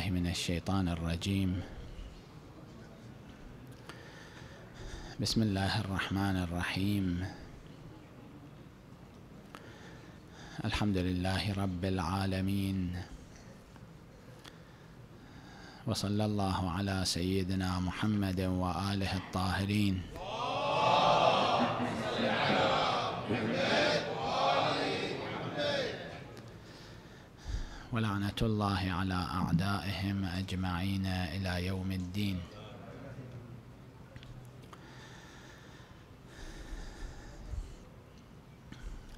بالله من الشيطان الرجيم. بسم الله الرحمن الرحيم. الحمد لله رب العالمين، وصلى الله على سيدنا محمد وآله الطاهرين. ولعنة الله على أعدائهم أجمعين إلى يوم الدين.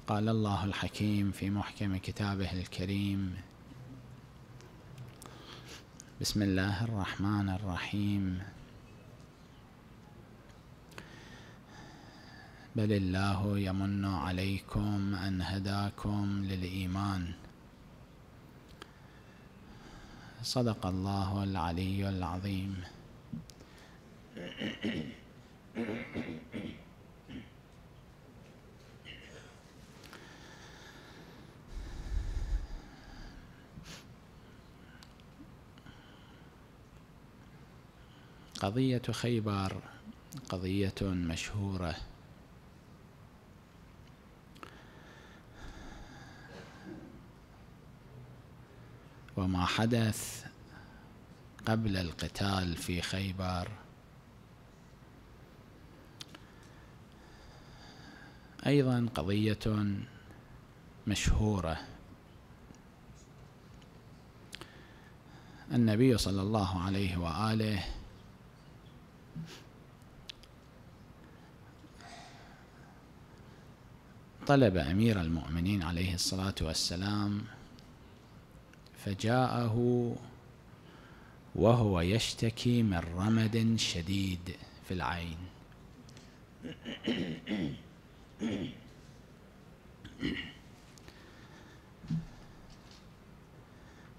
قال الله الحكيم في محكم كتابه الكريم: بسم الله الرحمن الرحيم. بل الله يمن عليكم أن هداكم للإيمان. صدق الله العلي العظيم. قضية خيبر قضية مشهورة، وما حدث قبل القتال في خيبر أيضا قضية مشهورة. النبي صلى الله عليه وآله طلب أمير المؤمنين عليه الصلاة والسلام، فجاءه وهو يشتكي من رمد شديد في العين،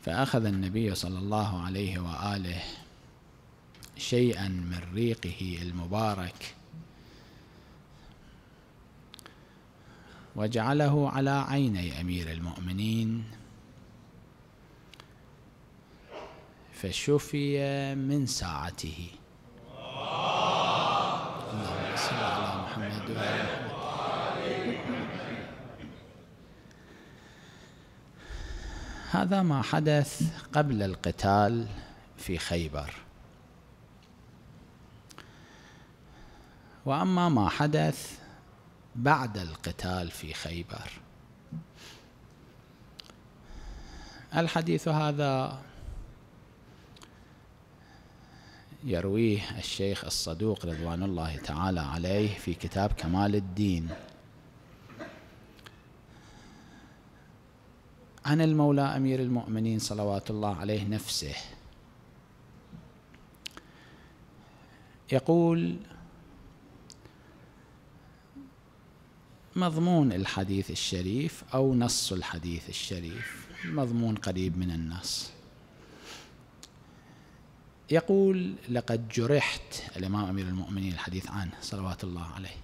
فأخذ النبي صلى الله عليه وآله شيئا من ريقه المبارك وجعله على عيني أمير المؤمنين، فشفي من ساعته. اللهم صل على محمد وآل محمد. هذا ما حدث قبل القتال في خيبر. وأما ما حدث بعد القتال في خيبر، الحديث هذا يرويه الشيخ الصدوق رضوان الله تعالى عليه في كتاب كمال الدين عن المولى أمير المؤمنين صلوات الله عليه نفسه، يقول مضمون الحديث الشريف أو نص الحديث الشريف، مضمون قريب من النص، يقول: لقد جرحت، الإمام أمير المؤمنين الحديث عنه صلوات الله عليه،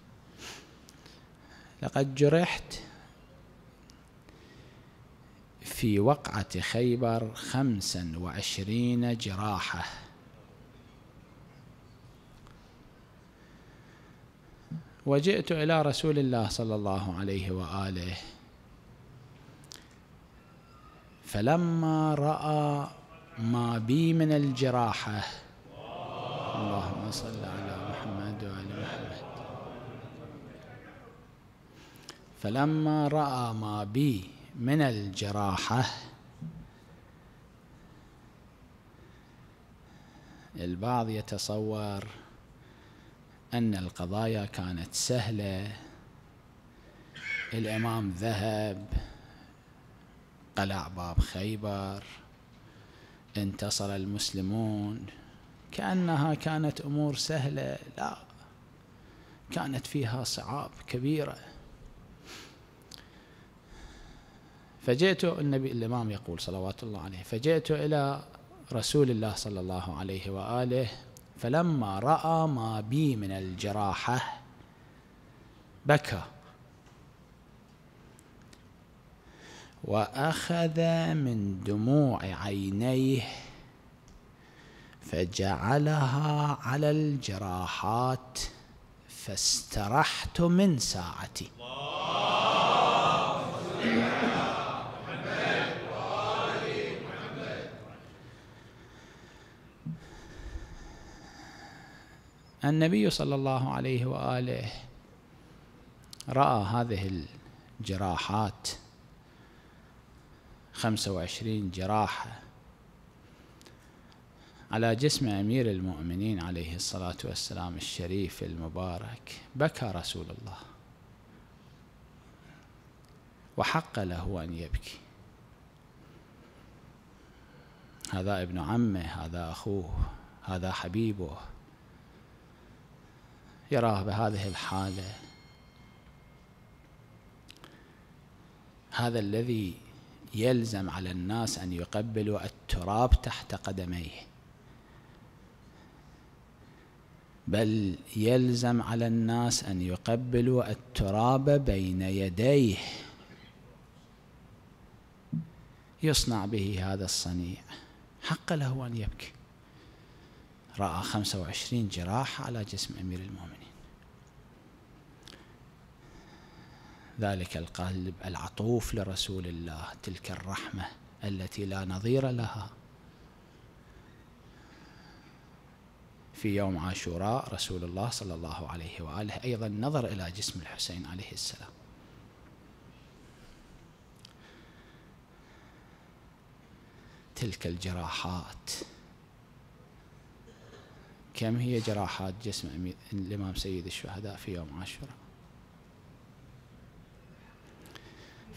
لقد جرحت في وقعة خيبر 25 جراحة، وجئت إلى رسول الله صلى الله عليه وآله فلما رأى ما بي من الجراحة. اللهم صل على محمد وآل محمد. فلما رأى ما بي من الجراحة، البعض يتصور أن القضايا كانت سهلة، الإمام ذهب قلع باب خيبر، انتصر المسلمون، كأنها كانت أمور سهلة. لا، كانت فيها صعاب كبيرة. فجئت الإمام يقول صلوات الله عليه: فجئت إلى رسول الله صلى الله عليه وآله فلما رأى ما بي من الجراحة بكى وأخذ من دموع عينيه فجعلها على الجراحات فاسترحت من ساعتي. النبي صلى الله عليه وآله رأى هذه الجراحات 25 جراحة على جسم أمير المؤمنين عليه الصلاة والسلام الشريف المبارك، بكى رسول الله وحق له أن يبكي. هذا ابن عمه، هذا أخوه، هذا حبيبه، يراه بهذه الحالة. هذا الذي يلزم على الناس أن يقبلوا التراب تحت قدميه، بل يلزم على الناس أن يقبلوا التراب بين يديه، يصنع به هذا الصنيع. حق له أن يبكي. رأى 25 جراحة على جسم أمير المؤمنين. ذلك القلب العطوف لرسول الله، تلك الرحمة التي لا نظير لها. في يوم عاشوراء رسول الله صلى الله عليه وآله أيضا نظر إلى جسم الحسين عليه السلام. تلك الجراحات، كم هي جراحات جسم الإمام سيد الشهداء في يوم عاشوراء؟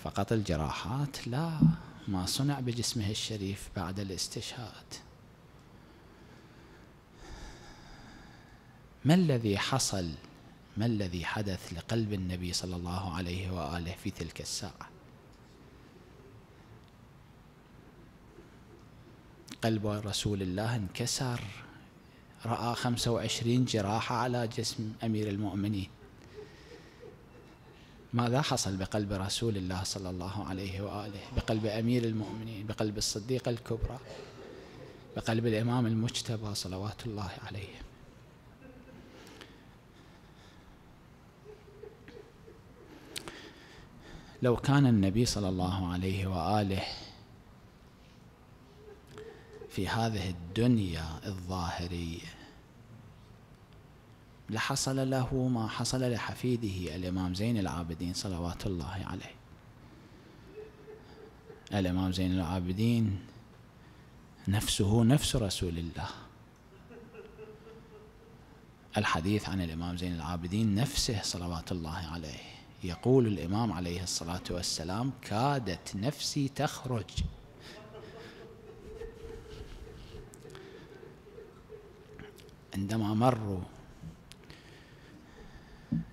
فقط الجراحات؟ لا، ما صنع بجسمه الشريف بعد الاستشهاد. ما الذي حصل؟ ما الذي حدث لقلب النبي صلى الله عليه وآله في تلك الساعة؟ قلب رسول الله انكسر. رأى 25 جراحة على جسم أمير المؤمنين. ماذا حصل بقلب رسول الله صلى الله عليه وآله، بقلب أمير المؤمنين، بقلب الصديقة الكبرى، بقلب الإمام المجتبى صلوات الله عليه؟ لو كان النبي صلى الله عليه وآله في هذه الدنيا الظاهرية لحصل له ما حصل لحفيده الإمام زين العابدين صلوات الله عليه. الإمام زين العابدين نفسه نفس رسول الله. الحديث عن الإمام زين العابدين نفسه صلوات الله عليه. يقول الإمام عليه الصلاة والسلام: كادت نفسي تخرج. عندما مروا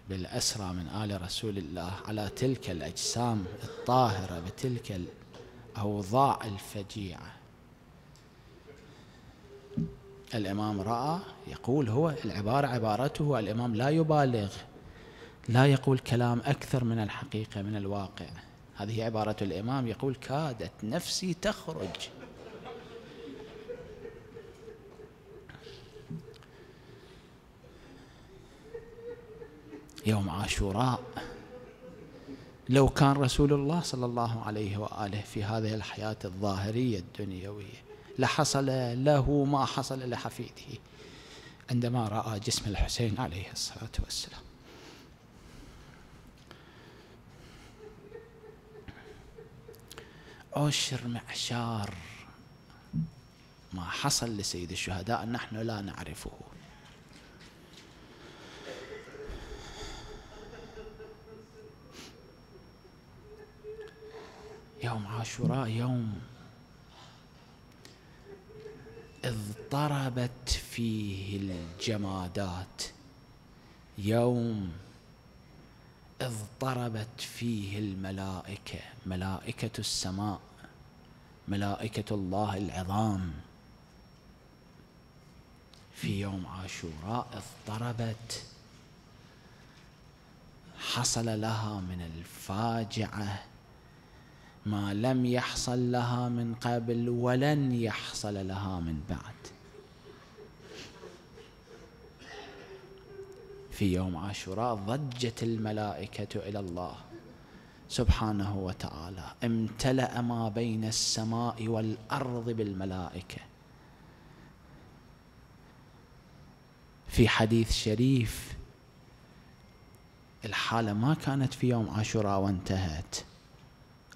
بالأسرى من آل رسول الله على تلك الأجسام الطاهرة بتلك الأوضاع الفجيعة، الإمام رأى، يقول هو العبارة عبارته، الإمام لا يبالغ، لا يقول كلام أكثر من الحقيقة من الواقع، هذه عبارة الإمام، يقول: كادت نفسي تخرج. يوم عاشوراء لو كان رسول الله صلى الله عليه وآله في هذه الحياة الظاهرية الدنيوية لحصل له ما حصل لحفيده عندما رأى جسم الحسين عليه الصلاة والسلام. عشر معشار ما حصل لسيد الشهداء نحن لا نعرفه. يوم عاشوراء يوم اضطربت فيه الجمادات، يوم اضطربت فيه الملائكة، ملائكة السماء، ملائكة الله العظام، في يوم عاشوراء اضطربت. حصل لها من الفاجعة ما لم يحصل لها من قبل ولن يحصل لها من بعد. في يوم عاشوراء ضجت الملائكة إلى الله سبحانه وتعالى، امتلأ ما بين السماء والأرض بالملائكة. في حديث شريف الحالة ما كانت في يوم عاشوراء وانتهت،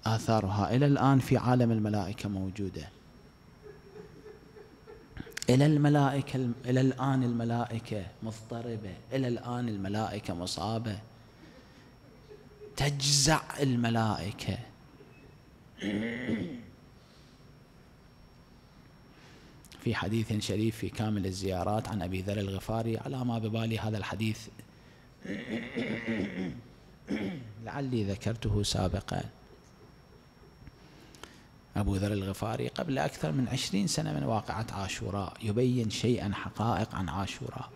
آثارها إلى الآن في عالم الملائكة موجودة. إلى الآن الملائكة مضطربة، إلى الآن الملائكة مصابة، تجزع الملائكة. في حديث شريف في كامل الزيارات عن أبي ذر الغفاري، على ما ببالي هذا الحديث لعلي ذكرته سابقا. أبو ذر الغفاري قبل أكثر من 20 سنة من واقعة عاشوراء يبين شيئا حقائق عن عاشوراء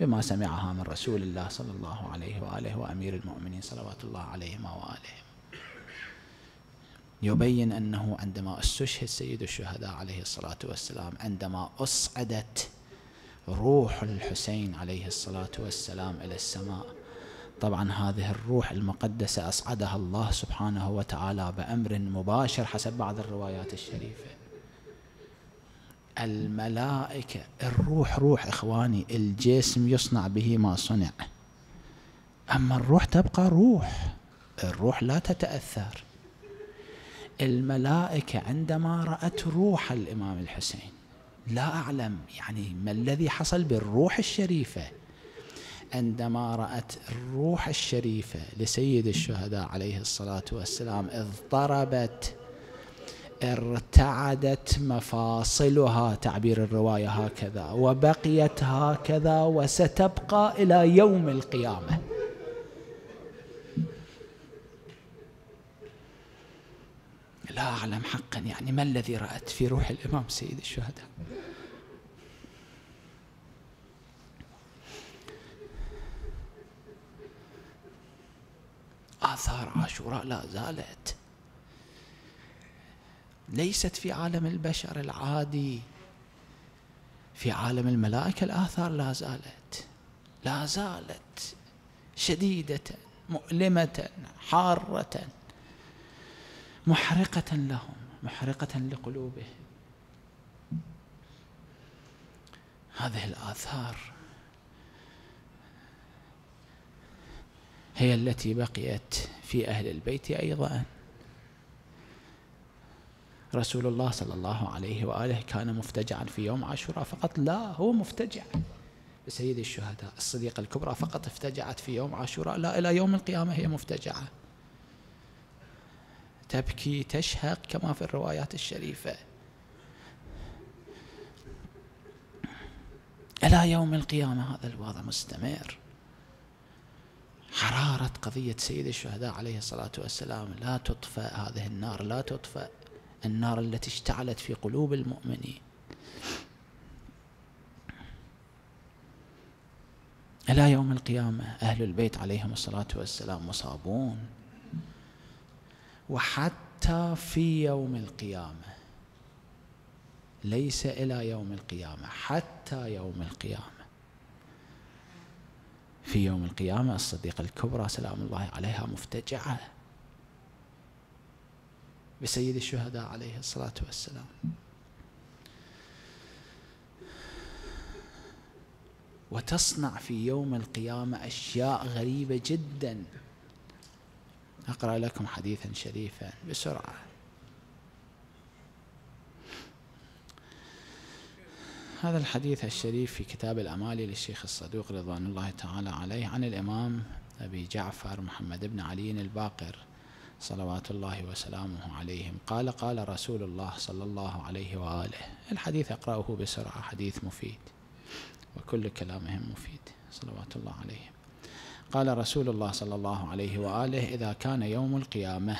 بما سمعها من رسول الله صلى الله عليه وآله وأمير المؤمنين صلوات الله عليهما وآلهم. يبين أنه عندما استشهد سيد الشهداء عليه الصلاة والسلام، عندما أصعدت روح الحسين عليه الصلاة والسلام إلى السماء، طبعا هذه الروح المقدسة أصعدها الله سبحانه وتعالى بأمر مباشر حسب بعض الروايات الشريفة. الملائكة، الروح روح إخواني، الجسم يصنع به ما صنع، أما الروح تبقى روح، الروح لا تتأثر. الملائكة عندما رأت روح الإمام الحسين، لا أعلم يعني ما الذي حصل بالروح الشريفة، عندما رأت الروح الشريفة لسيد الشهداء عليه الصلاة والسلام اضطربت، ارتعدت مفاصلها، تعبير الرواية هكذا، وبقيت هكذا وستبقى إلى يوم القيامة. لا أعلم حقا يعني ما الذي رأت في روح الإمام سيد الشهداء. آثار عاشوراء لا زالت، ليست في عالم البشر العادي، في عالم الملائكة الآثار لا زالت، لا زالت شديدة مؤلمة حارة محرقة لهم، محرقة لقلوبهم. هذه الآثار هي التي بقيت في أهل البيت أيضا. رسول الله صلى الله عليه وآله كان مفتجعا في يوم عاشوراء فقط؟ لا، هو مفتجع بسيد الشهداء. الصديقة الكبرى فقط افتجعت في يوم عاشوراء؟ لا، إلى يوم القيامة هي مفتجعة، تبكي تشهق كما في الروايات الشريفة إلى يوم القيامة. هذا الوضع مستمر. حرارة قضية سيد الشهداء عليه الصلاة والسلام لا تطفأ، هذه النار لا تطفأ، النار التي اشتعلت في قلوب المؤمنين إلى يوم القيامة. أهل البيت عليهم الصلاة والسلام مصابون، وحتى في يوم القيامة، ليس إلى يوم القيامة، حتى يوم القيامة. في يوم القيامة الصديقة الكبرى سلام الله عليها مفتجعة بسيد الشهداء عليه الصلاة والسلام. وتصنع في يوم القيامة أشياء غريبة جدا. أقرأ لكم حديثا شريفا بسرعة. هذا الحديث الشريف في كتاب الأمالي للشيخ الصدوق رضوان الله تعالى عليه، عن الإمام أبي جعفر محمد بن علي الباقر صلوات الله وسلامه عليهم قال: قال رسول الله صلى الله عليه وآله. الحديث أقرأه بسرعة، حديث مفيد وكل كلامهم مفيد صلوات الله عليهم. قال رسول الله صلى الله عليه وآله: إذا كان يوم القيامة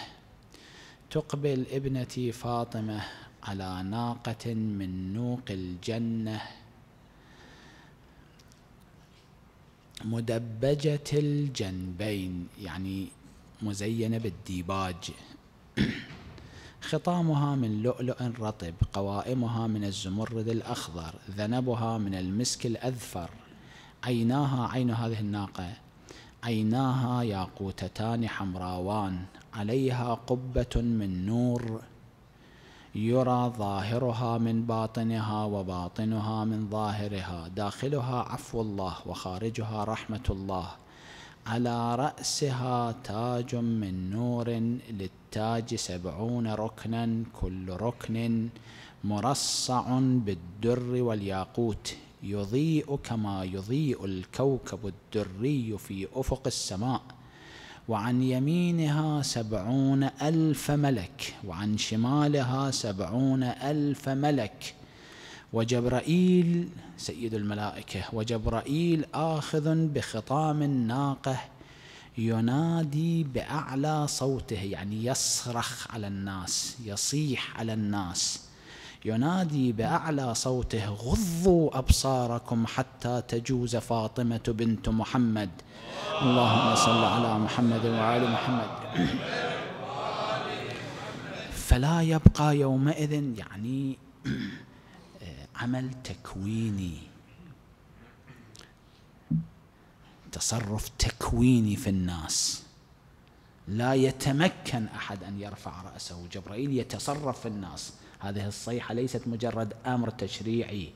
تقبل ابنتي فاطمة على ناقة من نوق الجنة مدبجة الجنبين، يعني مزينة بالديباج، خطامها من لؤلؤ رطب، قوائمها من الزمرد الأخضر، ذنبها من المسك الأذفر، عيناها عين هذه الناقة، عيناها ياقوتتان حمراوان عليها قبة من نور يرى ظاهرها من باطنها وباطنها من ظاهرها، داخلها عفو الله وخارجها رحمة الله، على رأسها تاج من نور، للتاج 70 ركنا كل ركن مرصع بالدر والياقوت، يضيء كما يضيء الكوكب الدري في أفق السماء، وعن يمينها 70,000 ملك، وعن شمالها 70,000 ملك، وجبرائيل سيد الملائكة، وجبرائيل آخذ بخطام الناقة ينادي بأعلى صوته، يعني يصرخ على الناس، يصيح على الناس، ينادي بأعلى صوته: غضوا أبصاركم حتى تجوز فاطمة بنت محمد. اللهم صل على محمد وآل محمد. فلا يبقى يومئذ يعني عمل تكويني، تصرف تكويني في الناس، لا يتمكن أحد أن يرفع رأسه، جبرائيل يتصرف في الناس. هذه الصيحة ليست مجرد أمر تشريعي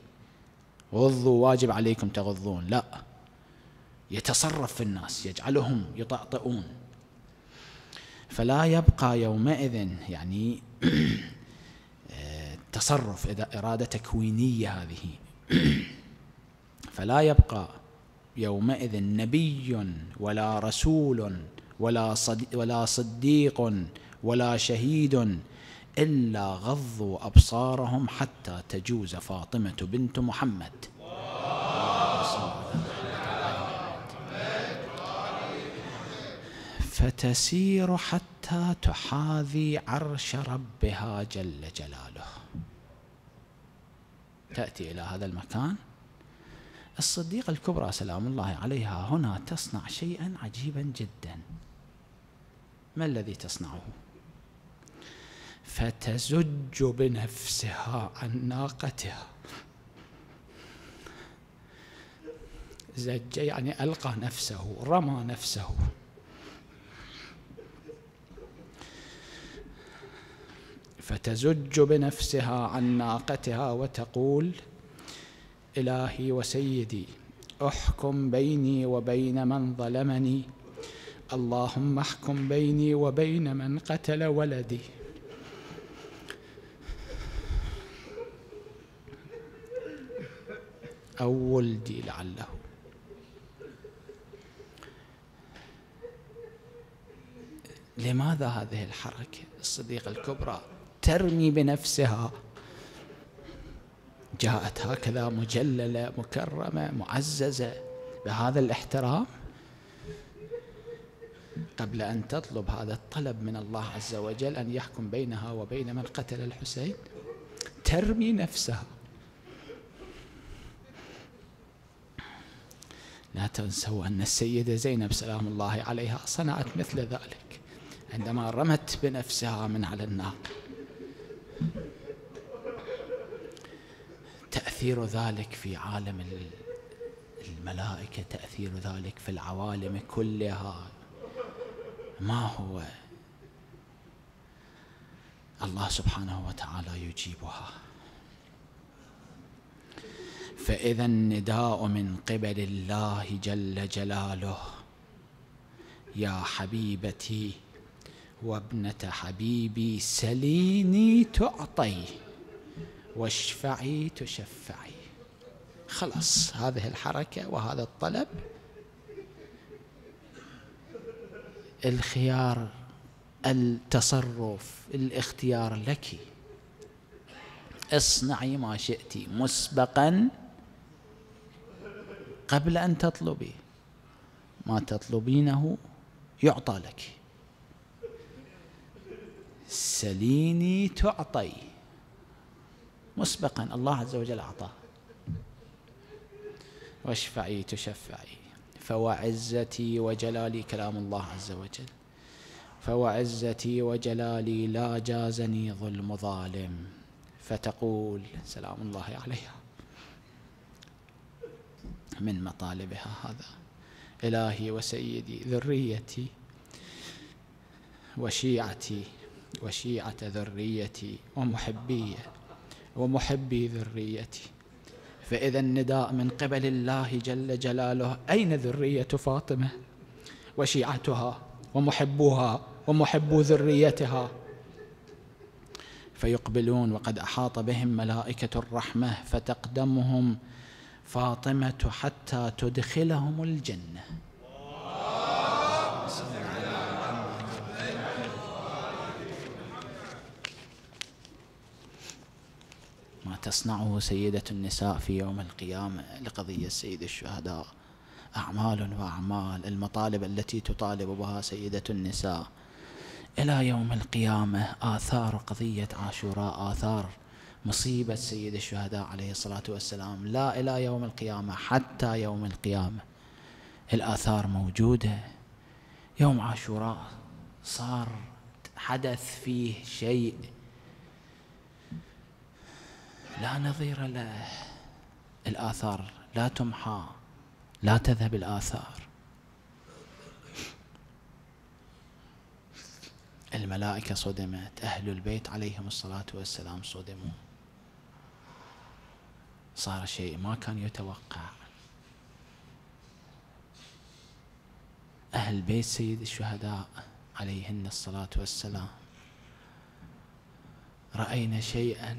غضوا واجب عليكم تغضون، لا، يتصرف في الناس، يجعلهم يطأطئون. فلا يبقى يومئذ يعني تصرف، إذا إرادة تكوينية هذه. فلا يبقى يومئذ نبي ولا رسول ولا صديق ولا شهيد إلا غضوا أبصارهم حتى تجوز فاطمة بنت محمد. فتسير حتى تحاذي عرش ربها جل جلاله. تأتي إلى هذا المكان. الصديقة الكبرى سلام الله عليها هنا تصنع شيئا عجيبا جدا. ما الذي تصنعه؟ فتزج بنفسها عن ناقتها. زج يعني ألقى نفسه، رمى نفسه. فتزج بنفسها عن ناقتها وتقول: إلهي وسيدي احكم بيني وبين من ظلمني، اللهم احكم بيني وبين من قتل ولدي. أو ولدي لعله. لماذا هذه الحركة؟ الصديقة الكبرى ترمي بنفسها، جاءت هكذا مجللة مكرمة معززة بهذا الاحترام، قبل أن تطلب هذا الطلب من الله عز وجل أن يحكم بينها وبين من قتل الحسين، ترمي نفسها. لا تنسوا أن السيدة زينب سلام الله عليها صنعت مثل ذلك عندما رمت بنفسها من على الناقة. تأثير ذلك في عالم الملائكة، تأثير ذلك في العوالم كلها، ما هو؟ الله سبحانه وتعالى يجيبها. فإذا النداء من قبل الله جل جلاله: يا حبيبتي وابنة حبيبي، سليني تعطي واشفعي تشفعي. خلاص هذه الحركة وهذا الطلب، الخيار، التصرف، الاختيار لك، اصنعي ما شئتي مسبقا قبل أن تطلبي، ما تطلبينه يعطى لك. سليني تعطي مسبقا، الله عز وجل أعطاه. واشفعي تشفعي. فوعزتي وجلالي، كلام الله عز وجل: فوعزتي وجلالي لا جازني ظلم ظالم. فتقول سلام الله عليها: من مطالبها. هذا إلهي وسيدي ذريتي وشيعتي وشيعة ذريتي ومحبي ذريتي. فإذا النداء من قبل الله جل جلاله: أين ذرية فاطمة وشيعتها ومحبوها ومحبو ذريتها؟ فيقبلون وقد أحاط بهم ملائكة الرحمة فتقدمهم فاطمة حتى تدخلهم الجنة. ما تصنعه سيدة النساء في يوم القيامة لقضية سيد الشهداء أعمال وأعمال. المطالب التي تطالب بها سيدة النساء إلى يوم القيامة آثار قضية عاشوراء، آثار مصيبة سيد الشهداء عليه الصلاة والسلام، لا إلى يوم القيامة، حتى يوم القيامة الآثار موجودة. يوم عاشوراء صار حدث فيه شيء لا نظير له. الآثار لا تمحى، لا تذهب الآثار. الملائكة صدمت، أهل البيت عليهم الصلاة والسلام صدموا، صار شيء ما كان يتوقع. أهل بيت سيد الشهداء عليهن الصلاة والسلام: رأينا شيئا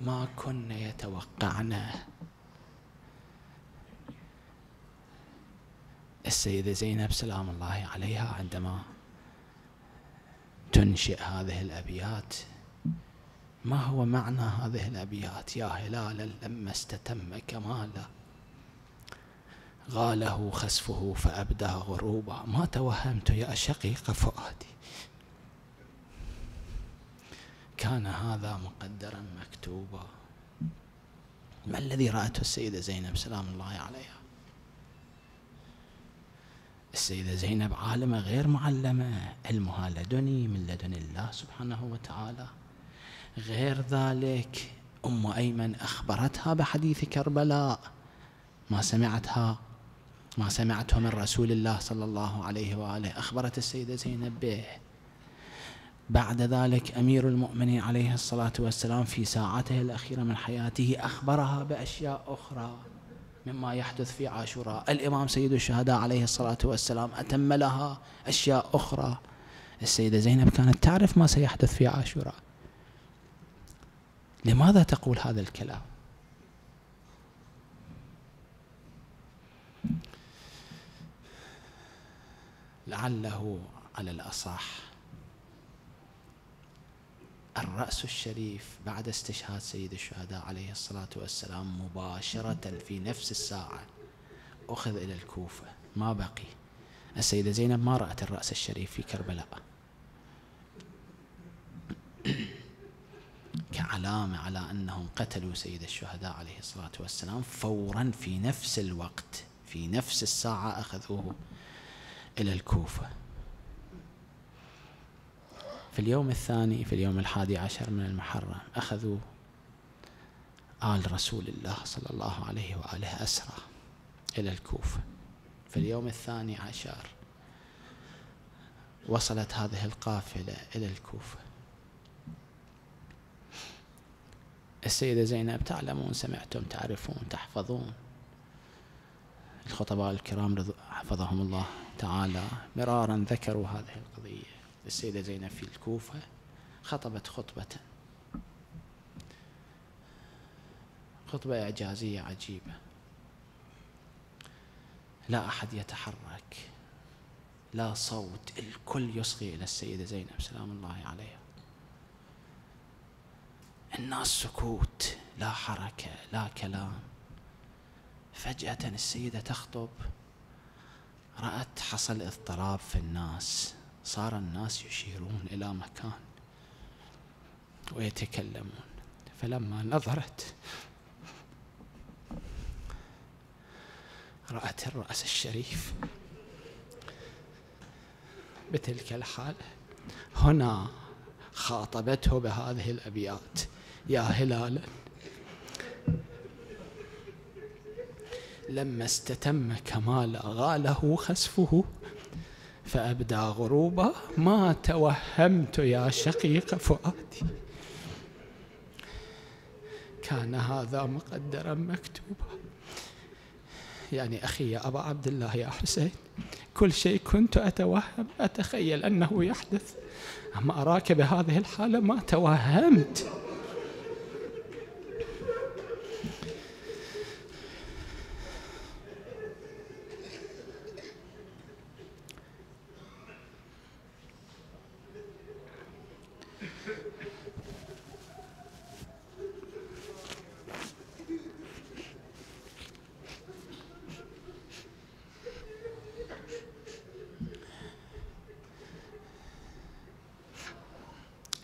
ما كنا يتوقعناه. السيدة زينب سلام الله عليها عندما تنشئ هذه الأبيات، ما هو معنى هذه الأبيات؟ يا هلالا لما استتم كمالا غاله خسفه فأبدى غروبا، ما توهمت يا شقيق فؤادي. كان هذا مقدرا مكتوبا. ما الذي رأته السيدة زينب سلام الله عليها؟ السيدة زينب عالمة غير معلمة، علمها لدني من لدن الله سبحانه وتعالى. غير ذلك، أم أيمن أخبرتها بحديث كربلاء، ما سمعته من رسول الله صلى الله عليه وآله أخبرت السيدة زينب به. بعد ذلك أمير المؤمنين عليه الصلاة والسلام في ساعته الأخيرة من حياته أخبرها بأشياء أخرى مما يحدث في عاشوراء. الإمام سيد الشهداء عليه الصلاة والسلام أتم لها أشياء أخرى. السيدة زينب كانت تعرف ما سيحدث في عاشوراء، لماذا تقول هذا الكلام؟ لعله على الأصح الرأس الشريف بعد استشهاد سيد الشهداء عليه الصلاة والسلام مباشرة في نفس الساعة أخذ إلى الكوفة، ما بقي. السيدة زينب ما رأت الرأس الشريف في كربلاء كعلامة على أنهم قتلوا سيد الشهداء عليه الصلاة والسلام فورا في نفس الوقت في نفس الساعة أخذوه إلى الكوفة. في اليوم الثاني، في اليوم 11 من المحرم، أخذوا آل رسول الله صلى الله عليه وآله أسرى إلى الكوفة. في اليوم 12 وصلت هذه القافلة إلى الكوفة. السيدة زينب تعلمون، سمعتم، تعرفون، تحفظون. الخطباء الكرام حفظهم الله تعالى مرارا ذكروا هذه القضية. السيدة زينب في الكوفة خطبت خطبة إعجازية عجيبة، لا أحد يتحرك، لا صوت، الكل يصغي إلى السيدة زينب سلام الله عليها. الناس سكوت، لا حركة، لا كلام. فجأة السيدة تخطب، رأت حصل اضطراب في الناس، صار الناس يشيرون إلى مكان ويتكلمون. فلما نظرت رأت الرأس الشريف بتلك الحالة. هنا خاطبته بهذه الأبيات: يا هلالا لما استتم كمال أغاله خسفه فأبدى غروبا ما توهمت يا شقيق فؤادي. كان هذا مقدرا مكتوبا. يعني أخي يا أبا عبد الله يا حسين، كل شيء كنت أتوهم أتخيل أنه يحدث، أما أراك بهذه الحالة ما توهمت.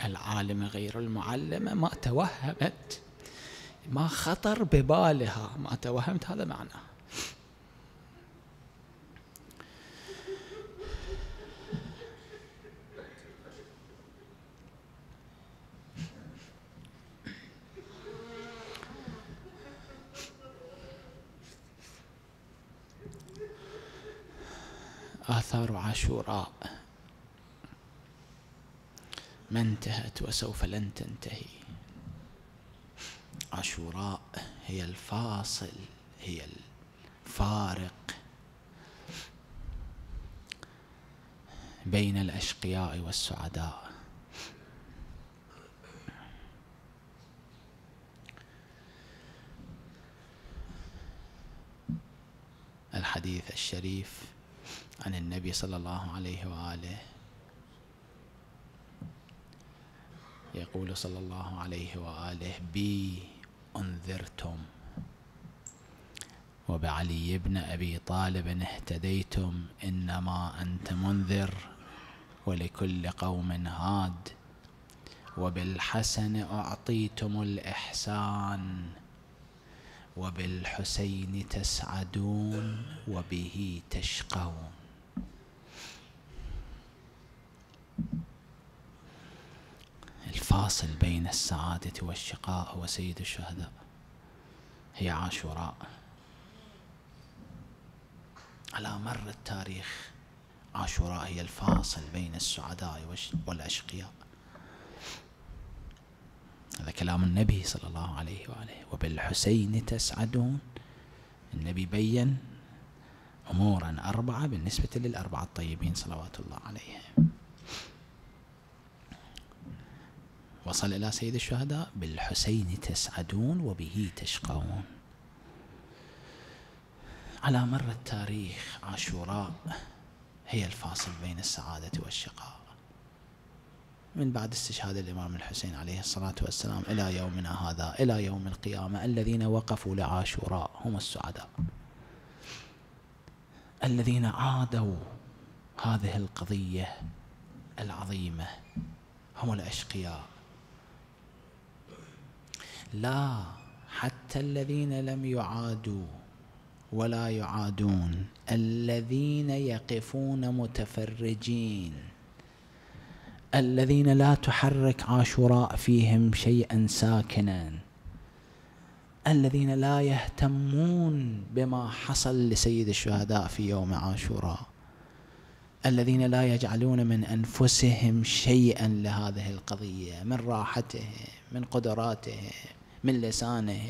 العالمة غير المعلمة ما توهمت، ما خطر ببالها، ما توهمت، هذا معناه. آثار عاشوراء ما انتهت وسوف لن تنتهي. عاشوراء هي الفاصل، هي الفارق بين الأشقياء والسعداء. الحديث الشريف عن النبي صلى الله عليه وآله، يقول صلى الله عليه وآله: بي أنذرتم، وبعلي بن أبي طالب اهتديتم، إنما أنت منذر، ولكل قوم هاد، وبالحسن أعطيتم الإحسان، وبالحسين تسعدون، وبه تشقون. الفاصل بين السعادة والشقاء هو سيد الشهداء، هي عاشوراء. على مر التاريخ عاشوراء هي الفاصل بين السعداء والأشقياء. هذا كلام النبي صلى الله عليه وآله. وبالحسين تسعدون، النبي بيّن أمورا أربعة بالنسبة للأربعة الطيبين صلوات الله عليهم. وصل إلى سيد الشهداء: بالحسين تسعدون وبه تشقون. على مر التاريخ عاشوراء هي الفاصل بين السعادة والشقاء، من بعد استشهاد الإمام الحسين عليه الصلاة والسلام إلى يومنا هذا، إلى يوم القيامة. الذين وقفوا لعاشوراء هم السعداء، الذين عادوا هذه القضية العظيمة هم الأشقياء. لا، حتى الذين لم يعادوا ولا يعادون، الذين يقفون متفرجين، الذين لا تحرك عاشوراء فيهم شيئا ساكنا، الذين لا يهتمون بما حصل لسيد الشهداء في يوم عاشوراء، الذين لا يجعلون من أنفسهم شيئا لهذه القضية، من راحتهم، من قدراتهم، من لسانهم.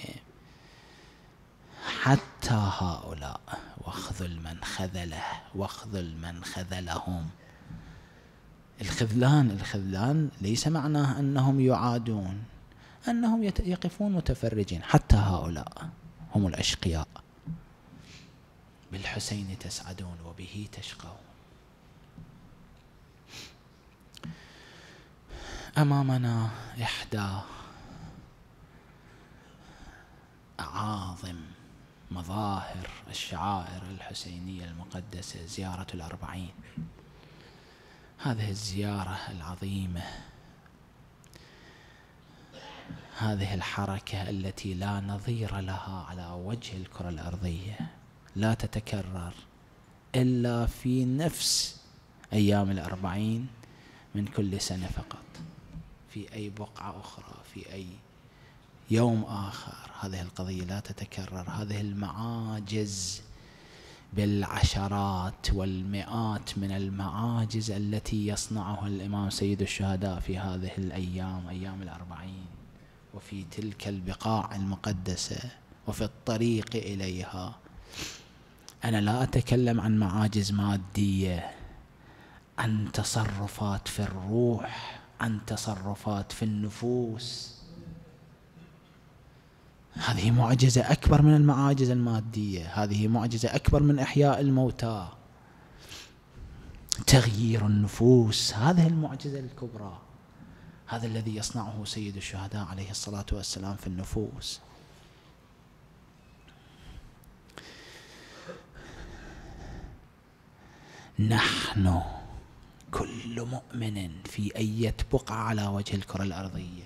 حتى هؤلاء واخذل من خذله، واخذل من خذلهم. الخذلان ليس معناه أنهم يعادون، أنهم يقفون متفرجين. حتى هؤلاء هم الأشقياء. بالحسين تسعدون وبه تشقون. أمامنا إحدى أعاظم مظاهر الشعائر الحسينية المقدسة، زيارة الأربعين. هذه الزيارة العظيمة، هذه الحركة التي لا نظير لها على وجه الكرة الأرضية، لا تتكرر إلا في نفس أيام الأربعين من كل سنة فقط، في أي بقعة أخرى، في أي يوم آخر. هذه القضية لا تتكرر، هذه المعاجز بالعشرات والمئات من المعاجز التي يصنعها الإمام سيد الشهداء في هذه الأيام، أيام الأربعين، وفي تلك البقاع المقدسة وفي الطريق إليها. أنا لا أتكلم عن معاجز مادية، عن تصرفات في الروح، عن تصرفات في النفوس. هذه معجزة أكبر من المعاجز المادية، هذه معجزة أكبر من إحياء الموتى، تغيير النفوس، هذه المعجزة الكبرى، هذا الذي يصنعه سيد الشهداء عليه الصلاة والسلام في النفوس. نحن كل مؤمن في أي بقعة على وجه الكرة الأرضية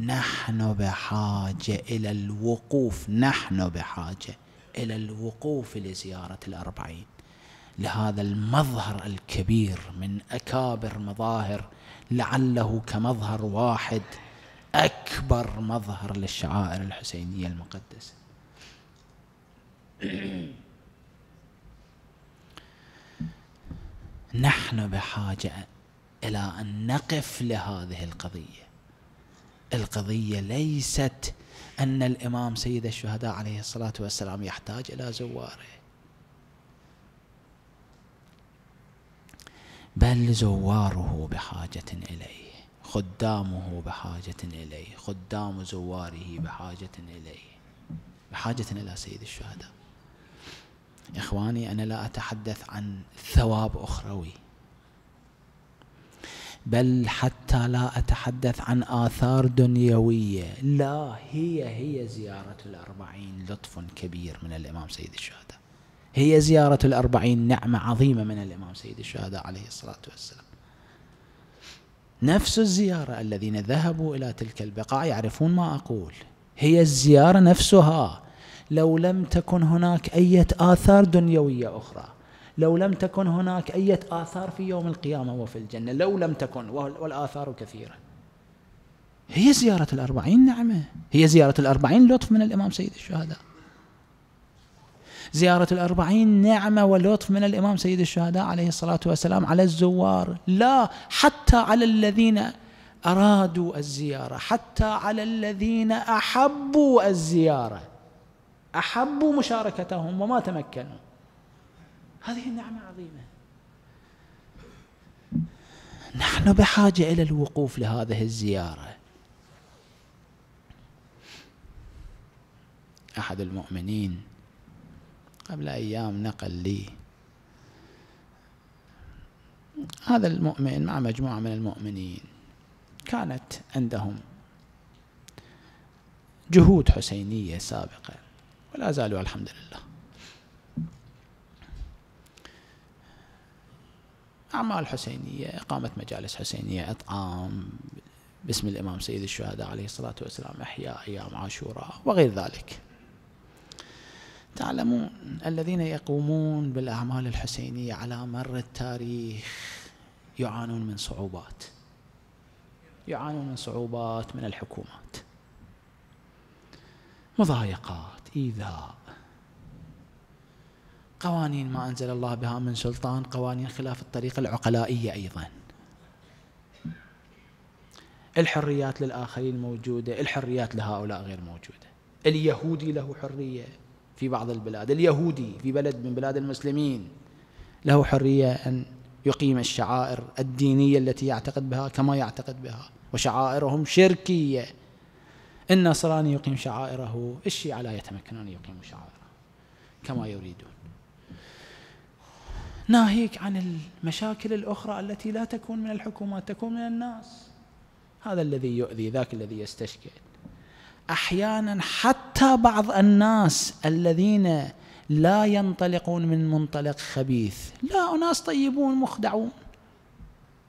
نحن بحاجة إلى الوقوف، نحن بحاجة إلى الوقوف لزيارة الأربعين، لهذا المظهر الكبير من أكابر مظاهر، لعله كمظهر واحد أكبر مظهر للشعائر الحسينية المقدسة. نحن بحاجة إلى أن نقف لهذه القضية. القضية ليست أن الإمام سيد الشهداء عليه الصلاة والسلام يحتاج إلى زواره، بل زواره بحاجة إليه، خدامه بحاجة إليه، خدام زواره بحاجة إليه، بحاجة إلى سيد الشهداء. إخواني، أنا لا أتحدث عن ثواب أخروي، بل حتى لا أتحدث عن آثار دنيوية، لا، هي زيارة الأربعين لطف كبير من الإمام سيد الشهداء، هي زيارة الأربعين نعمة عظيمة من الإمام سيد الشهداء عليه الصلاة والسلام. نفس الزيارة، الذين ذهبوا إلى تلك البقاع يعرفون ما أقول، هي الزيارة نفسها لو لم تكن هناك أي آثار دنيوية أخرى، لو لم تكن هناك أي آثار في يوم القيامة وفي الجنة، لو لم تكن، والآثار كثيرة، هي زيارة الأربعين نعمة، هي زيارة الأربعين لطف من الإمام سيد الشهداء. زيارة الأربعين نعمة ولطف من الإمام سيد الشهداء عليه الصلاة والسلام على الزوار، لا، حتى على الذين أرادوا الزيارة، حتى على الذين أحبوا الزيارة، أحبوا مشاركتهم وما تمكنوا، هذه نعمة عظيمة. نحن بحاجة إلى الوقوف لهذه الزيارة. أحد المؤمنين قبل أيام نقل لي، هذا المؤمن مع مجموعة من المؤمنين كانت عندهم جهود حسينية سابقة ولا زالوا الحمد لله، أعمال حسينية، إقامة مجالس حسينية، إطعام باسم الإمام سيد الشهداء عليه الصلاة والسلام، إحياء أيام عاشوراء وغير ذلك. تعلمون الذين يقومون بالأعمال الحسينية على مر التاريخ يعانون من صعوبات، يعانون من صعوبات من الحكومات، مضايقات، إيذاء، قوانين ما أنزل الله بها من سلطان، قوانين خلاف الطريقة العقلائية، أيضا الحريات للآخرين موجودة، الحريات لهؤلاء غير موجودة. اليهودي له حرية في بعض البلاد، اليهودي في بلد من بلاد المسلمين له حرية أن يقيم الشعائر الدينية التي يعتقد بها كما يعتقد بها، وشعائرهم شركية. النصراني يقيم شعائره، الشيعة لا يتمكنون يقيموا شعائرهم كما يريدون، ناهيك عن المشاكل الأخرى التي لا تكون من الحكومات، تكون من الناس. هذا الذي يؤذي، ذاك الذي يستشكل. أحيانا حتى بعض الناس الذين لا ينطلقون من منطلق خبيث، لا، أناس طيبون مخدعون،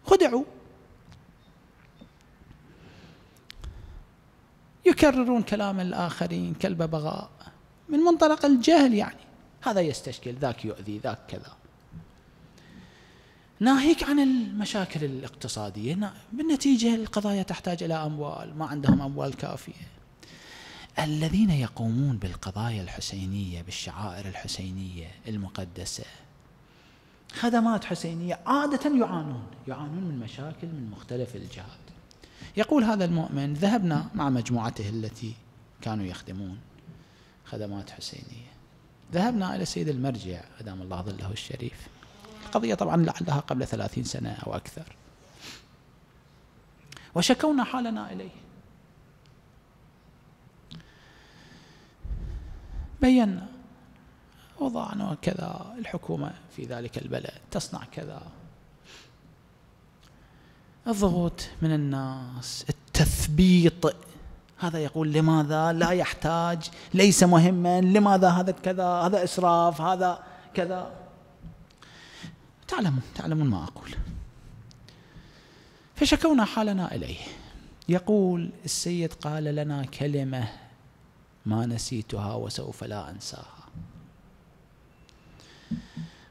خدعوا، يكررون كلام الآخرين كالببغاء من منطلق الجهل، يعني هذا يستشكل، ذاك يؤذي، ذاك كذا. ناهيك عن المشاكل الاقتصادية، بالنتيجة القضايا تحتاج إلى أموال، ما عندهم أموال كافية، الذين يقومون بالقضايا الحسينية، بالشعائر الحسينية المقدسة، خدمات حسينية، عادة يعانون من مشاكل من مختلف الجهات. يقول هذا المؤمن: ذهبنا مع مجموعته التي كانوا يخدمون خدمات حسينية، ذهبنا إلى سيد المرجع أدام الله ظله الشريف. القضية طبعا لعلها قبل 30 سنة أو أكثر، وشكونا حالنا إليه. بينا وضعنا كذا، الحكومة في ذلك البلد تصنع كذا، الضغوط من الناس، التثبيط. هذا يقول: لماذا لا يحتاج؟ ليس مهما، لماذا هذا كذا؟ هذا إسراف، هذا كذا. تعلمون ما أقول. فشكونا حالنا إليه. يقول السيد: قال لنا كلمة ما نسيتها وسوف لا أنساها.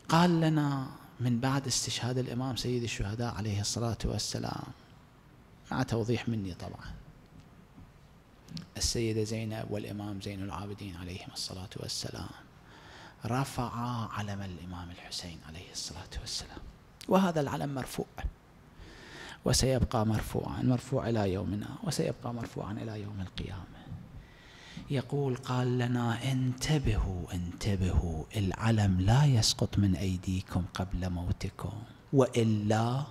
قال لنا من بعد استشهاد الإمام سيد الشهداء عليه الصلاة والسلام، مع توضيح مني طبعا، السيدة زينب والإمام زين العابدين عليهم الصلاة والسلام رفعا علم الإمام الحسين عليه الصلاة والسلام، وهذا العلم مرفوع وسيبقى مرفوعا، مرفوع إلى يومنا، وسيبقى مرفوعا إلى يوم القيامة. يقول: قال لنا: انتبهوا انتبهوا، العلم لا يسقط من أيديكم قبل موتكم، وإلا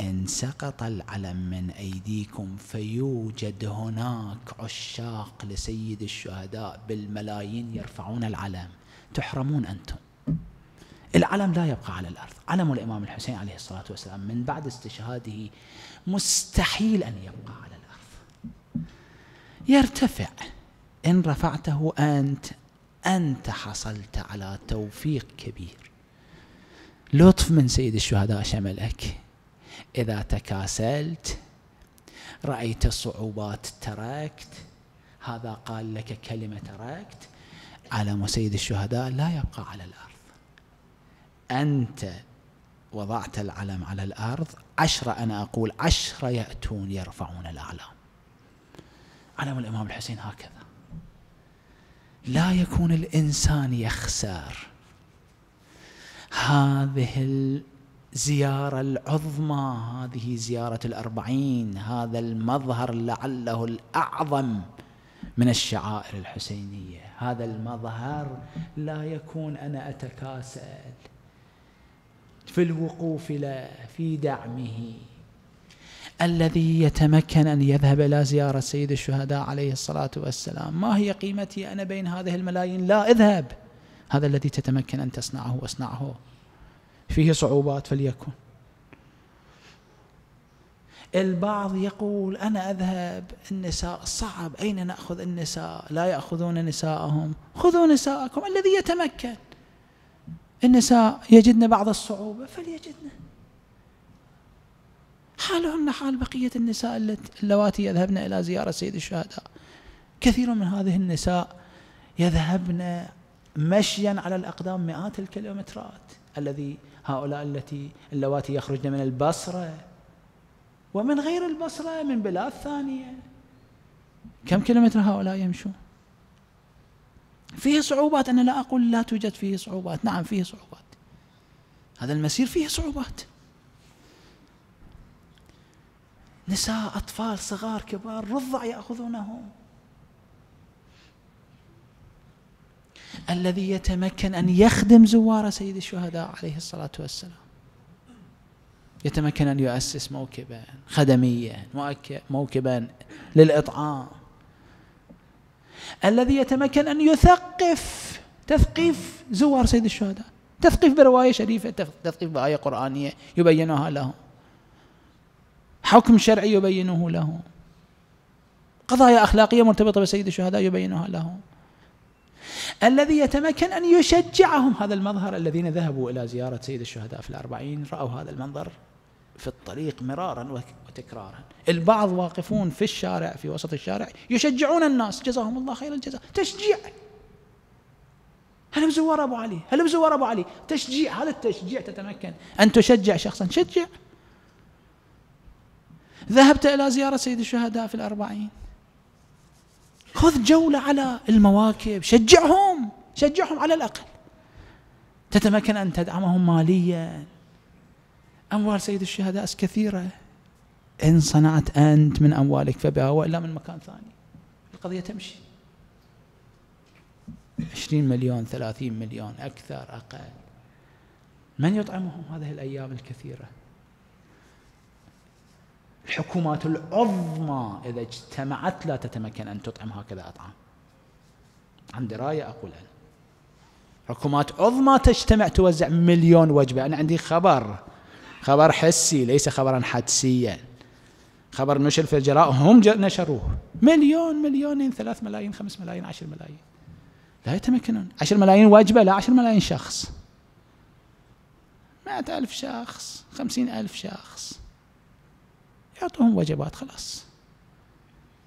إن سقط العلم من أيديكم فيوجد هناك عشاق لسيد الشهداء بالملايين يرفعون العلم، تحرمون أنتم. العلم لا يبقى على الأرض، علم الإمام الحسين عليه الصلاة والسلام من بعد استشهاده مستحيل أن يبقى على الأرض، يرتفع. إن رفعته أنت حصلت على توفيق كبير، لطف من سيد الشهداء شملك. إذا تكاسلت، رأيت صعوبات، تركت، هذا قال لك كلمة تركت، علم سيد الشهداء لا يبقى على الأرض. أنت وضعت العلم على الأرض، أنا أقول عشرة يأتون يرفعون الأعلام. علم الإمام الحسين هكذا، لا يكون الإنسان يخسر هذه الزيارة العظمى، هذه زيارة ال40، هذا المظهر لعله الأعظم من الشعائر الحسينية. هذا المظهر لا يكون أنا أتكاسل في الوقوف له، في دعمه. الذي يتمكن أن يذهب إلى زيارة سيد الشهداء عليه الصلاة والسلام، ما هي قيمتي أنا بين هذه الملايين؟ لا اذهب. هذا الذي تتمكن أن تصنعه واصنعه، فيه صعوبات فليكن. البعض يقول: أنا أذهب، النساء صعب، أين نأخذ النساء؟ لا يأخذون نساءهم. خذوا نساءكم، الذي يتمكن. النساء يجدن بعض الصعوبة فليجدن، حالهن حال بقية النساء اللواتي يذهبن إلى زيارة سيد الشهداء. كثير من هذه النساء يذهبن مشيا على الأقدام مئات الكيلومترات، هؤلاء اللواتي يخرجن من البصرة ومن غير البصرة، من بلاد ثانية. كم كيلومتر هؤلاء يمشون؟ فيه صعوبات. أنا لا أقول لا توجد فيه صعوبات، نعم فيه صعوبات، هذا المسير فيه صعوبات. نساء، أطفال، صغار، كبار، رضع يأخذونهم. الذي يتمكن أن يخدم زوار سيد الشهداء عليه الصلاة والسلام، يتمكن أن يؤسس موكبا خدميا، موكبا للإطعام. الذي يتمكن أن يثقف، تثقيف زوار سيد الشهداء، تثقيف برواية شريفة، تثقيف بآية قرآنية يبينها لهم، حكم شرعي يبينه لهم، قضايا أخلاقية مرتبطة بسيد الشهداء يبينها لهم. الذي يتمكن أن يشجعهم. هذا المظهر، الذين ذهبوا إلى زيارة سيد الشهداء في ال40 رأوا هذا المنظر في الطريق مرارا وتكرارا. البعض واقفون في الشارع، في وسط الشارع، يشجعون الناس، جزاهم الله خير الجزاء، تشجيع. هل بزوار أبو علي، هل بزوار أبو علي، تشجيع. هذا التشجيع تتمكن أن تشجع شخصا، شجع. ذهبت إلى زيارة سيد الشهداء في ال40، خذ جولة على المواكب، شجعهم شجعهم على الأقل، تتمكن أن تدعمهم ماليا. أموال سيد الشهداء كثيرة، إن صنعت أنت من أموالك فبها وإلا من مكان ثاني، القضية تمشي. 20 مليون، 30 مليون، أكثر أقل، من يطعمهم هذه الأيام الكثيرة؟ الحكومات العظمى إذا اجتمعت لا تتمكن أن تطعم هكذا أطعام، عن دراية أقول أنا. حكومات عظمى تجتمع توزع 1,000,000 وجبة، أنا عندي خبر حسي ليس خبرا حدسيا، خبر نشر في الجراء هم نشروه، 1,000,000 3 ملايين 5 ملايين 10 ملايين، لا يتمكنون. 10 ملايين وجبة، لا 10 ملايين شخص، 100,000 شخص، 50,000 شخص، يعطوهم وجبات خلاص.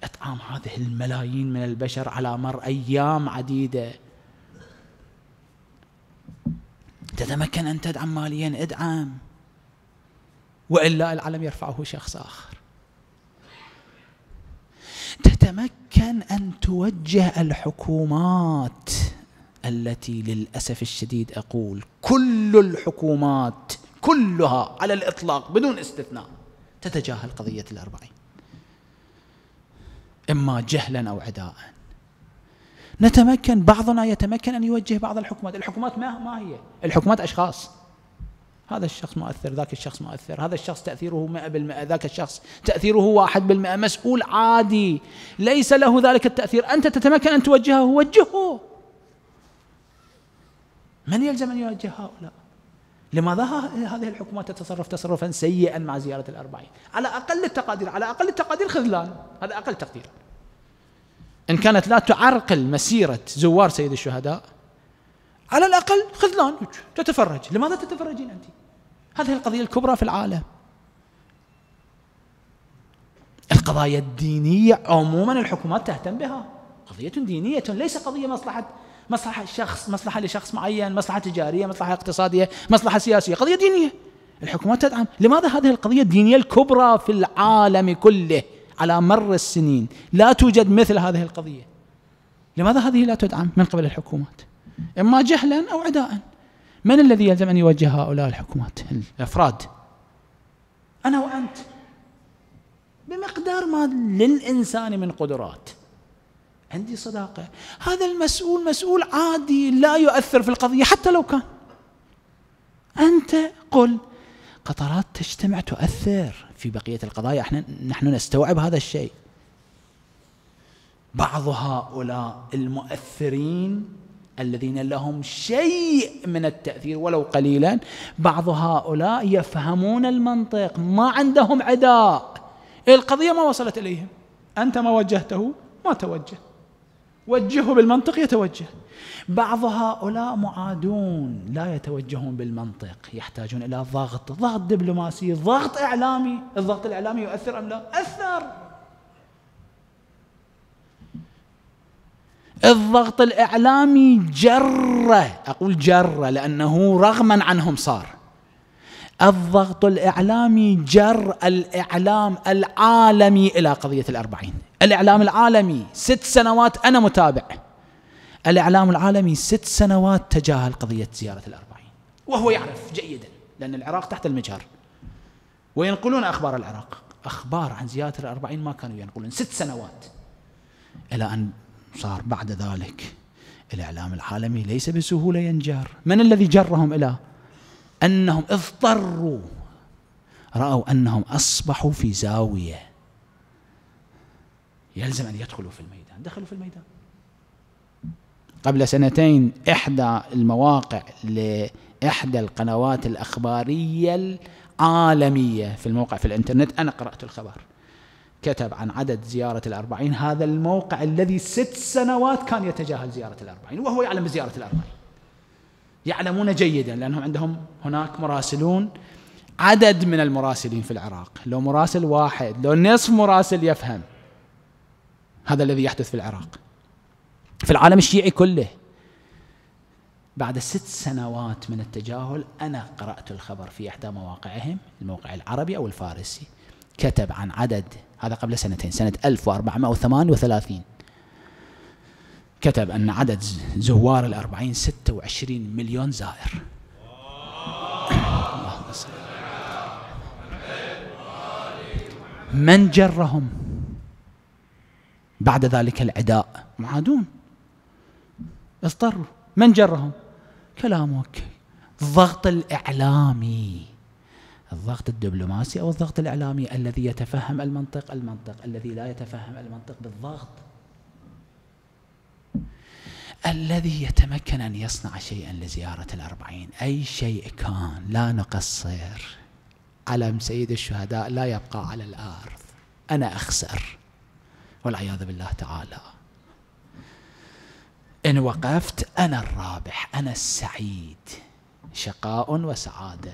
إطعام هذه الملايين من البشر على مر أيام عديدة، تتمكن أن تدعم ماليا ادعم، وإلا العلم يرفعه شخص آخر. تتمكن أن توجه الحكومات التي للأسف الشديد أقول كل الحكومات كلها على الإطلاق بدون استثناء تتجاهل قضية 40، إما جهلا أو عداء. نتمكن، بعضنا يتمكن أن يوجه بعض الحكومات. الحكومات ما هي؟ الحكومات أشخاص، هذا الشخص مؤثر، ذاك الشخص مؤثر، هذا الشخص تأثيره 100%، ذاك الشخص تأثيره 1%، مسؤول عادي ليس له ذلك التأثير، أنت تتمكن أن توجهه، وجهه. من يلزم أن يوجه هؤلاء؟ لماذا هذه الحكومات تتصرف تصرفا سيئا مع زيارة 40؟ على أقل التقادير، على أقل التقادير خذلان، هذا أقل تقدير. إن كانت لا تعرقل مسيرة زوار سيد الشهداء على الأقل خذلان، تتفرج. لماذا تتفرجين أنت؟ هذه القضية الكبرى في العالم. القضايا الدينية عموما الحكومات تهتم بها، قضية دينية ليس قضية مصلحة شخص، مصلحة لشخص معين، مصلحة تجارية، مصلحة اقتصادية، مصلحة سياسية، قضية دينية الحكومات تدعم. لماذا هذه القضية الدينية الكبرى في العالم كله على مر السنين لا توجد مثل هذه القضية؟ لماذا هذه لا تدعم من قبل الحكومات؟ إما جهلا أو عداء. من الذي يلزم أن يوجه هؤلاء الحكومات؟ الأفراد، أنا وأنت، بمقدار ما للإنسان من قدرات. عندي صداقة، هذا المسؤول مسؤول عادي لا يؤثر في القضية حتى لو كان. أنت قل قطرات تجتمع تؤثر في بقية القضايا، نحن نستوعب هذا الشيء. بعض هؤلاء المؤثرين الذين لهم شيء من التأثير ولو قليلا، بعض هؤلاء يفهمون المنطق، ما عندهم عداء، القضية ما وصلت إليهم، أنت ما وجهته ما توجه، وجهه بالمنطق يتوجه. بعض هؤلاء معادون لا يتوجهون بالمنطق، يحتاجون إلى ضغط دبلوماسي، ضغط إعلامي. الضغط الإعلامي يؤثر أم لا؟ أثر. الضغط الإعلامي جرة، أقول جرة لأنه رغما عنهم صار الضغط الإعلامي، جر الإعلام العالمي إلى قضية 40. الإعلام العالمي 6 سنوات أنا متابع، الإعلام العالمي 6 سنوات تجاهل قضية زيارة 40، وهو يعرف جيدا لأن العراق تحت المجهر وينقلون أخبار العراق، أخبار عن زيارة 40 ما كانوا ينقلون 6 سنوات، إلى أن صار بعد ذلك الإعلام العالمي ليس بسهولة ينجر. من الذي جرهم إلى أنهم اضطروا؟ رأوا أنهم أصبحوا في زاوية يلزم أن يدخلوا في الميدان، دخلوا في الميدان. قبل 2 سنين إحدى المواقع لإحدى القنوات الأخبارية العالمية في الموقع في الإنترنت، أنا قرأت الخبر، كتب عن عدد زيارة 40. هذا الموقع الذي 6 سنوات كان يتجاهل زيارة 40 وهو يعلم زيارة 40، يعلمون جيدا لأنهم عندهم هناك مراسلون، عدد من المراسلين في العراق، لو مراسل واحد لو نصف مراسل يفهم. هذا الذي يحدث في العراق، في العالم الشيعي كله. بعد 6 سنوات من التجاهل أنا قرأت الخبر في إحدى مواقعهم، الموقع العربي أو الفارسي، كتب عن عدد، هذا قبل 2 سنة 1438، كتب أن عدد زوار الأربعين 26 مليون زائر. من جرهم بعد ذلك؟ العداء معادون اضطروا. من جرهم؟ كلامك، الضغط الإعلامي، الضغط الدبلوماسي أو الضغط الإعلامي. الذي يتفهم المنطق المنطق، الذي لا يتفهم المنطق بالضغط. الذي يتمكن أن يصنع شيئا لزيارة الأربعين أي شيء كان، لا نقصر. علم سيد الشهداء لا يبقى على الأرض، أنا أخسر والعياذ بالله تعالى. إن وقفت أنا الرابح، أنا السعيد، شقاء وسعادة.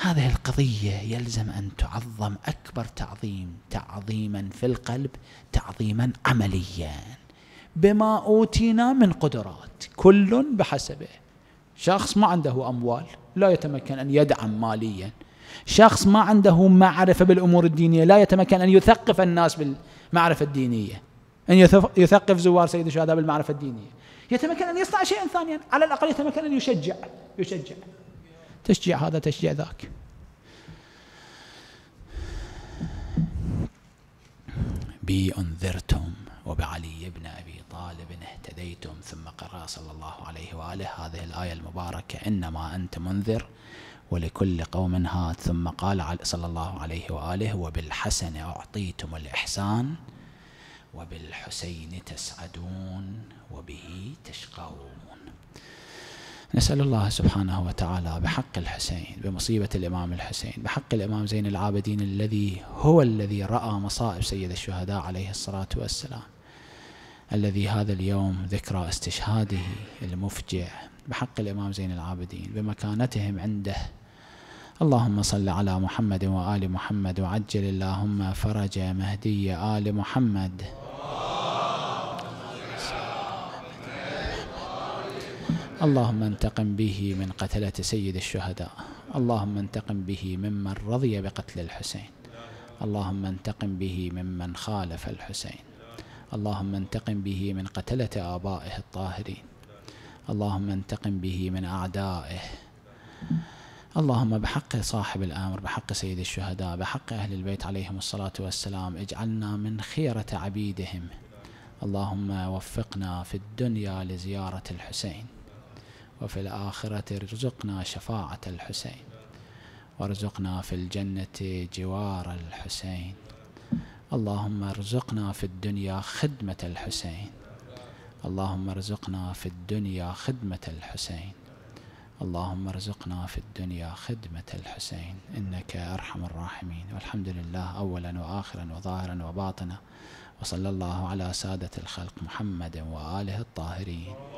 هذه القضية يلزم أن تعظم أكبر تعظيم، تعظيما في القلب، تعظيما عمليا، بما أوتينا من قدرات كل بحسبه. شخص ما عنده أموال لا يتمكن أن يدعم ماليا، شخص ما عنده معرفة بالأمور الدينية لا يتمكن أن يثقف الناس بالمعرفة الدينية، أن يثقف زوار سيد الشهداء بالمعرفة الدينية. يتمكن أن يصنع شيئا ثانيا، على الأقل يتمكن أن يشجع، تشجيع هذا تشجيع ذاك. بي أنذرتم وبعلي بن أبي طالب اهتديتم. ثم قرأ صلى الله عليه وآله هذه الآية المباركة: إنما أنت منذر ولكل قوم هاد. ثم قال صلى الله عليه وآله: وبالحسن أعطيتم الإحسان، وبالحسين تسعدون، وبه تشقون. نسأل الله سبحانه وتعالى بحق الحسين، بمصيبة الإمام الحسين، بحق الإمام زين العابدين الذي هو الذي رأى مصائب سيد الشهداء عليه الصلاة والسلام، الذي هذا اليوم ذكرى استشهاده المفجع، بحق الإمام زين العابدين بمكانتهم عنده. اللهم صل على محمد وآل محمد، وعجل اللهم فرج مهدي آل محمد. اللهم انتقم به من قتلة سيد الشهداء، اللهم انتقم به ممن رضي بقتل الحسين، اللهم انتقم به ممن خالف الحسين، اللهم انتقم به من قتلة آبائه الطاهرين، اللهم انتقم به من أعدائه. اللهم بحق صاحب الأمر، بحق سيد الشهداء، بحق أهل البيت عليهم الصلاة والسلام، اجعلنا من خيرة عبيدهم. اللهم وفقنا في الدنيا لزيارة الحسين، وفي الآخرة ارزقنا شفاعة الحسين، وارزقنا في الجنة جوار الحسين. اللهم ارزقنا في الدنيا خدمة الحسين، اللهم ارزقنا في الدنيا خدمة الحسين، اللهم ارزقنا في الدنيا خدمة الحسين، إنك أرحم الراحمين. والحمد لله أولا وآخرا وظاهرا وباطنا، وصلى الله على سادة الخلق محمد وآله الطاهرين.